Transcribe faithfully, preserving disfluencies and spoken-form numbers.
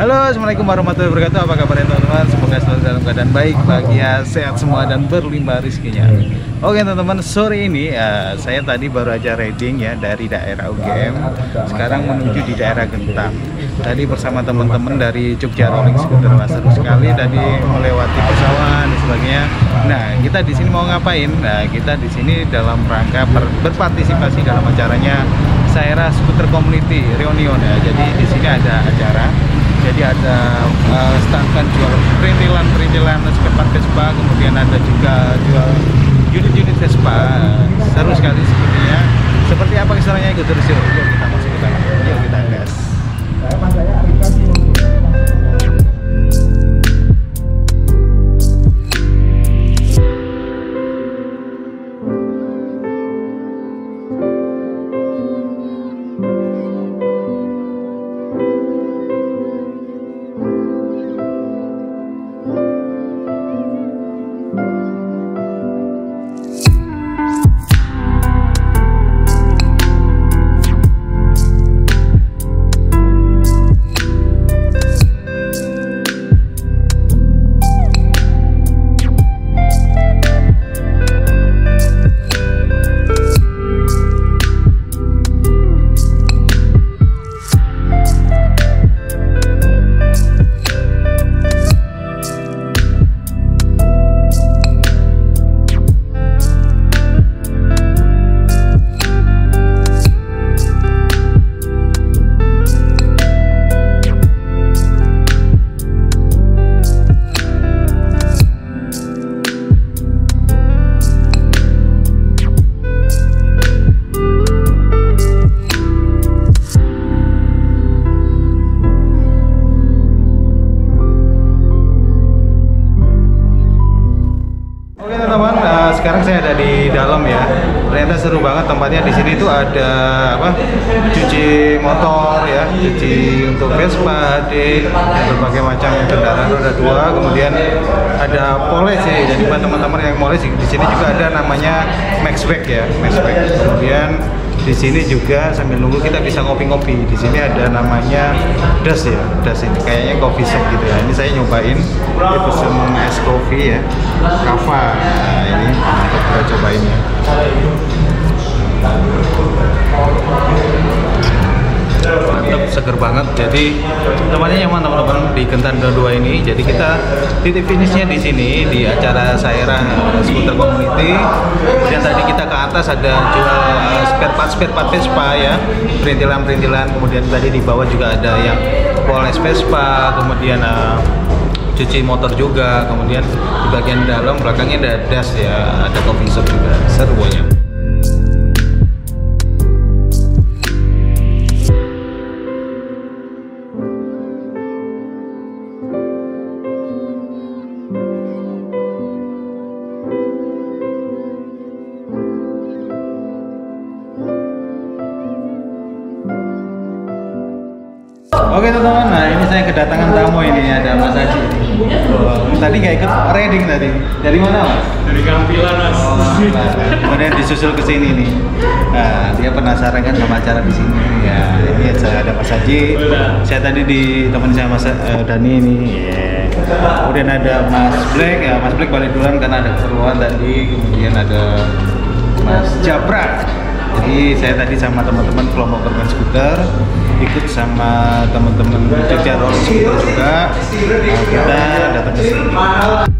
Halo, assalamualaikum warahmatullahi wabarakatuh. Apa kabar teman-teman? Semoga selalu dalam keadaan baik, bahagia, sehat semua dan berlimpah rezekinya. Oke teman-teman, sore ini uh, saya tadi baru aja riding ya dari daerah U G M. Sekarang menuju di daerah Gentan. Tadi bersama teman-teman dari Jogja Rolling Scooter, seru sekali tadi melewati pesawahan dan sebagainya. Nah, kita di sini mau ngapain? Nah, kita di sini dalam rangka berpartisipasi dalam acaranya Saerah Scooter Community Reunion ya. Jadi di sini ada acara. Jadi ada uh, standkan jual perintilan-perintilan seperti Vespa, kemudian ada juga jual unit-unit Vespa. Seru sekali sepertinya. Seperti apa kisahnya itu terus yuk kita masuk ke dalam. Yuk kita gas. Sekarang saya ada di dalam ya. Ternyata seru banget tempatnya. Di sini tuh ada apa? Cuci motor ya, cuci untuk Vespa, H D, dan berbagai macam kendaraan roda dua. Kemudian ada poles ya. Jadi buat teman-teman yang poles di sini juga ada namanya Maxback ya, Maxback. Kemudian di sini juga sambil nunggu kita bisa ngopi-ngopi. Di sini ada namanya Das ya, Das ini kayaknya coffee shop gitu ya. Ini saya nyobain, ini pesen es kopi ya, kava. Nah, ini kita cobain ya. Mantap, seger banget. Jadi tempatnya nyaman teman-teman di Gentan dua puluh dua ini. Jadi kita titik finishnya di sini di acara Saerah Scooter Community. Dan tadi kita ke atas ada jual spare part spare part Vespa ya, perintilan perintilan. Kemudian tadi di bawah juga ada yang poles Vespa, kemudian uh, cuci motor juga. Kemudian di bagian dalam belakangnya ada Das ya, ada coffee shop juga. Seru banget. Oke teman-teman, nah ini saya kedatangan tamu ini, ada Mas Haji. Tadi nggak ikut riding tadi. Dari mana Mas? Dari Kampilan Mas. Oh, kemudian disusul ke sini nih. Nah, dia penasaran kan sama acara di sini. Ya, ini saya ada Mas Haji. Saya tadi ditemani sama Mas uh, Dani ini. Yeah. Kemudian ada Mas Black. Ya, Mas Black balik duluan karena ada keperluan tadi. Kemudian ada Mas Jabra. Jadi saya tadi sama teman-teman kelompok bermain skuter, ikut sama teman-teman Jogja Rolling Scooter juga, kita datang ke sini.